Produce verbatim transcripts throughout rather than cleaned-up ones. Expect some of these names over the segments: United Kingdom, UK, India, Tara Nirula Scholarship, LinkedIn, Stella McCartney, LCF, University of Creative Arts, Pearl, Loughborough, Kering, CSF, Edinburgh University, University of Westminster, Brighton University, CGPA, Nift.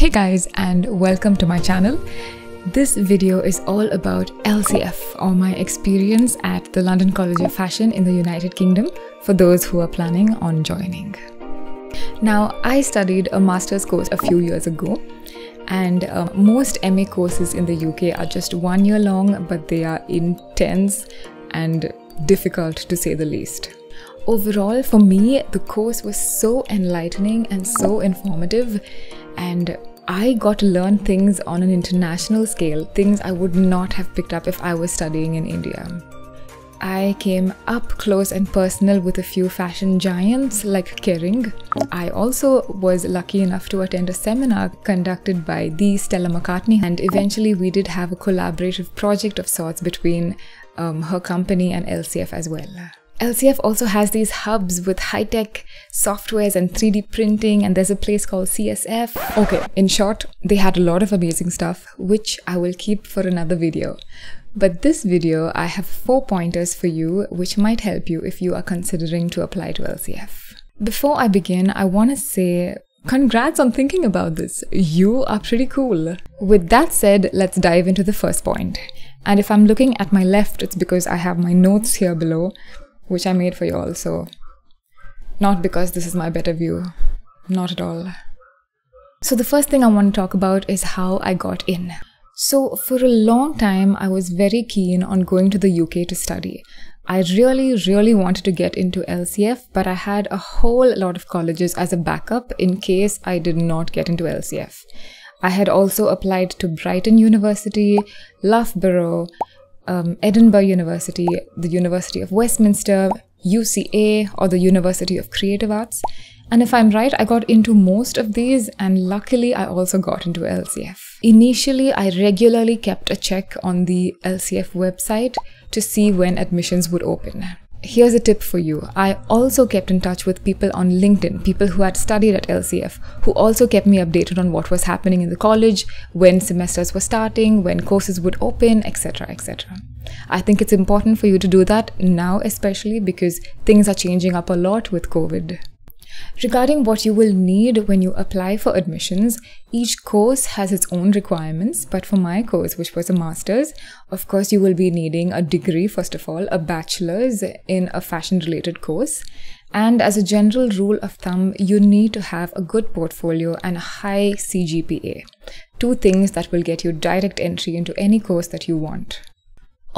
Hey guys, and welcome to my channel. This video is all about L C F, or my experience at the London College of Fashion in the United Kingdom, for those who are planning on joining. Now, I studied a master's course a few years ago, and uh, most M A courses in the U K are just one year long, but they are intense and difficult to say the least. Overall, for me, the course was so enlightening and so informative, and I got to learn things on an international scale, things I would not have picked up if I was studying in India. I came up close and personal with a few fashion giants like Kering. I also was lucky enough to attend a seminar conducted by the Stella McCartney, and eventually we did have a collaborative project of sorts between um, her company and L C F as well. L C F also has these hubs with high-tech softwares and three D printing, and there's a place called C S F. Okay, in short, they had a lot of amazing stuff, which I will keep for another video. But this video, I have four pointers for you, which might help you if you are considering to apply to L C F. Before I begin, I want to say congrats on thinking about this. You are pretty cool. With that said, let's dive into the first point. And if I'm looking at my left, it's because I have my notes here below, which I made for you all, so not because this is my better view, not at all. So the first thing I want to talk about is how I got in. So for a long time, I was very keen on going to the U K to study. I really, really wanted to get into L C F, but I had a whole lot of colleges as a backup in case I did not get into L C F. I had also applied to Brighton University, Loughborough, Um, Edinburgh University, the University of Westminster, U C A, or the University of Creative Arts. And if I'm right, I got into most of these, and luckily I also got into L C F. Initially, I regularly kept a check on the L C F website to see when admissions would open. Here's a tip for you. I also kept in touch with people on LinkedIn, people who had studied at L C F, who also kept me updated on what was happening in the college, when semesters were starting, when courses would open, et cetera, et cetera. I think it's important for you to do that now, especially because things are changing up a lot with COVID. Regarding what you will need when you apply for admissions, each course has its own requirements, but for my course, which was a master's, of course you will be needing a degree first of all, a bachelor's in a fashion-related course. And as a general rule of thumb, you need to have a good portfolio and a high C G P A. Two things that will get you direct entry into any course that you want.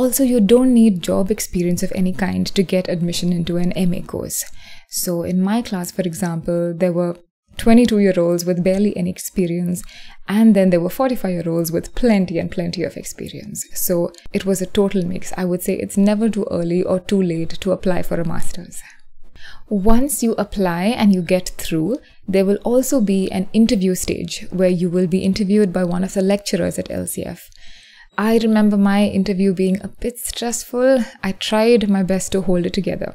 Also, you don't need job experience of any kind to get admission into an M A course. So in my class, for example, there were twenty-two-year-olds with barely any experience, and then there were forty-five-year-olds with plenty and plenty of experience. So it was a total mix. I would say it's never too early or too late to apply for a master's. Once you apply and you get through, there will also be an interview stage where you will be interviewed by one of the lecturers at L C F. I remember my interview being a bit stressful. I tried my best to hold it together.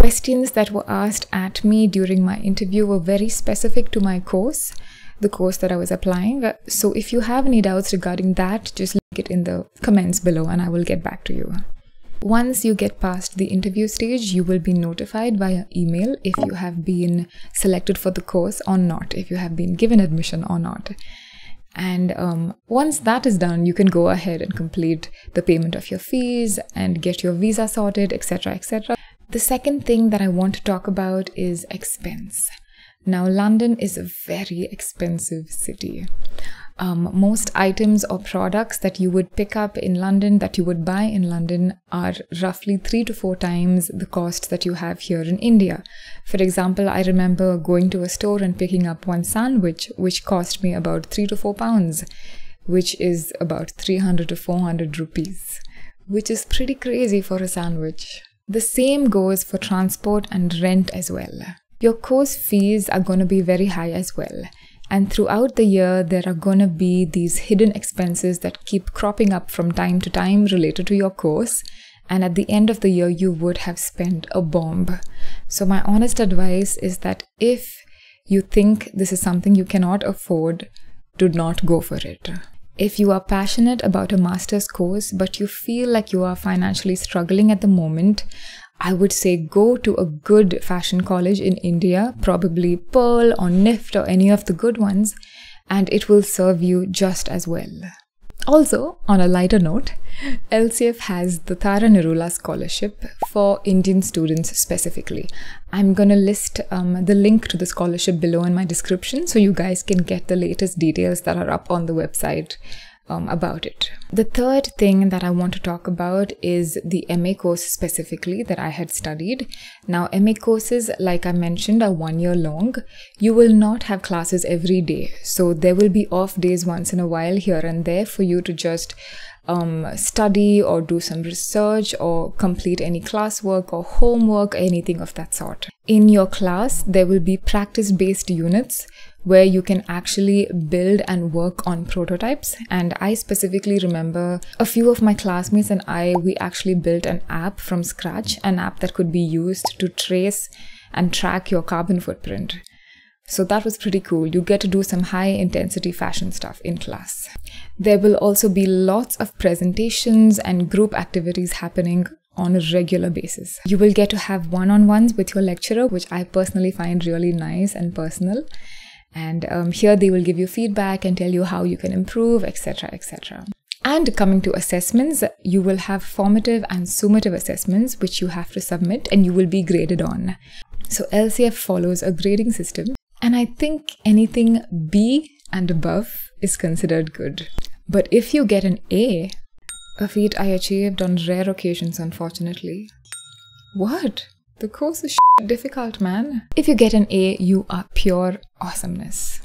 Questions that were asked at me during my interview were very specific to my course, the course that I was applying. So if you have any doubts regarding that, just link it in the comments below and I will get back to you. Once you get past the interview stage, you will be notified via email if you have been selected for the course or not, if you have been given admission or not. And um, once that is done, you can go ahead and complete the payment of your fees and get your visa sorted, et cetera, et cetera. The second thing that I want to talk about is expense. Now, London is a very expensive city. Um, most items or products that you would pick up in London, that you would buy in London, are roughly three to four times the cost that you have here in India. For example, I remember going to a store and picking up one sandwich, which cost me about three to four pounds, which is about three hundred to four hundred rupees, which is pretty crazy for a sandwich. The same goes for transport and rent as well. Your course fees are going to be very high as well. And throughout the year, there are going to be these hidden expenses that keep cropping up from time to time related to your course. And at the end of the year, you would have spent a bomb. So my honest advice is that if you think this is something you cannot afford, do not go for it. If you are passionate about a master's course, but you feel like you are financially struggling at the moment, I would say go to a good fashion college in India, probably Pearl or Nift or any of the good ones, and it will serve you just as well. Also, on a lighter note, L C F has the Tara Nirula Scholarship for Indian students specifically. I'm gonna list um, the link to the scholarship below in my description so you guys can get the latest details that are up on the website um, about it. The third thing that I want to talk about is the M A course specifically that I had studied. Now, M A courses, like I mentioned, are one year long. You will not have classes every day, so there will be off days once in a while here and there for you to just Um, study or do some research or complete any classwork or homework, anything of that sort. In your class, there will be practice-based units where you can actually build and work on prototypes. And I specifically remember a few of my classmates and I, we actually built an app from scratch, an app that could be used to trace and track your carbon footprint. So that was pretty cool. You get to do some high intensity fashion stuff in class. There will also be lots of presentations and group activities happening on a regular basis. You will get to have one-on-ones with your lecturer, which I personally find really nice and personal. And um, here they will give you feedback and tell you how you can improve, et cetera, et cetera. And coming to assessments, you will have formative and summative assessments, which you have to submit and you will be graded on. So L C F follows a grading system. And I think anything B and above is considered good. But if you get an A, a feat I achieved on rare occasions, unfortunately. What? The course is shit difficult, man. If you get an A, you are pure awesomeness.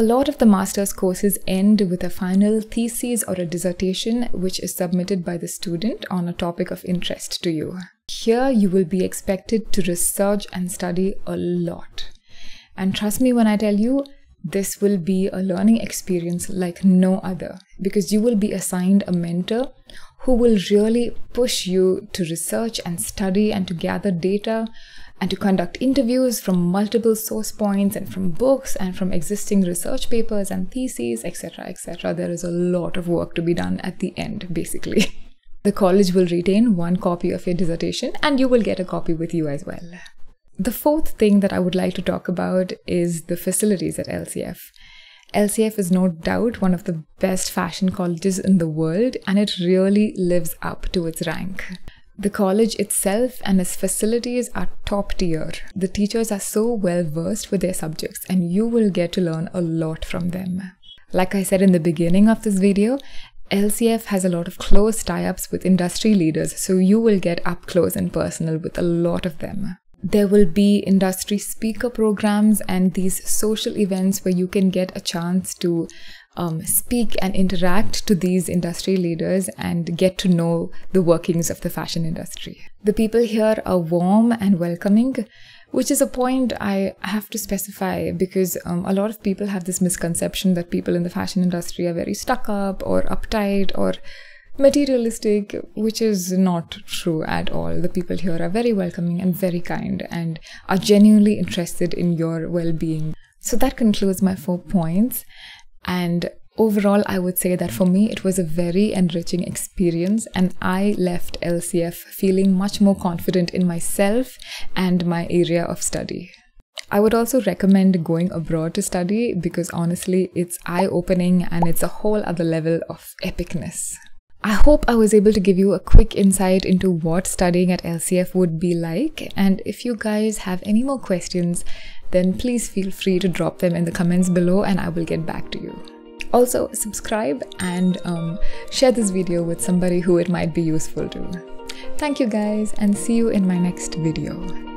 A lot of the master's courses end with a final thesis or a dissertation which is submitted by the student on a topic of interest to you. Here, you will be expected to research and study a lot. And trust me when I tell you, this will be a learning experience like no other, because you will be assigned a mentor who will really push you to research and study and to gather data and to conduct interviews from multiple source points and from books and from existing research papers and theses, et cetera, et cetera. There is a lot of work to be done at the end, basically. The college will retain one copy of your dissertation and you will get a copy with you as well. The fourth thing that I would like to talk about is the facilities at L C F. L C F is no doubt one of the best fashion colleges in the world, and it really lives up to its rank. The college itself and its facilities are top tier. The teachers are so well versed with their subjects, and you will get to learn a lot from them. Like I said in the beginning of this video, L C F has a lot of close tie-ups with industry leaders, so you will get up close and personal with a lot of them. There will be industry speaker programs and these social events where you can get a chance to um, speak and interact to these industry leaders and get to know the workings of the fashion industry. The people here are warm and welcoming, which is a point I have to specify because um, a lot of people have this misconception that people in the fashion industry are very stuck up or uptight or materialistic, which is not true at all. The people here are very welcoming and very kind and are genuinely interested in your well-being. So that concludes my four points. And overall, I would say that for me, it was a very enriching experience and I left L C F feeling much more confident in myself and my area of study. I would also recommend going abroad to study because honestly, it's eye-opening and it's a whole other level of epicness. I hope I was able to give you a quick insight into what studying at L C F would be like, and if you guys have any more questions, then please feel free to drop them in the comments below and I will get back to you. Also, subscribe and um, share this video with somebody who it might be useful to. Thank you guys and see you in my next video.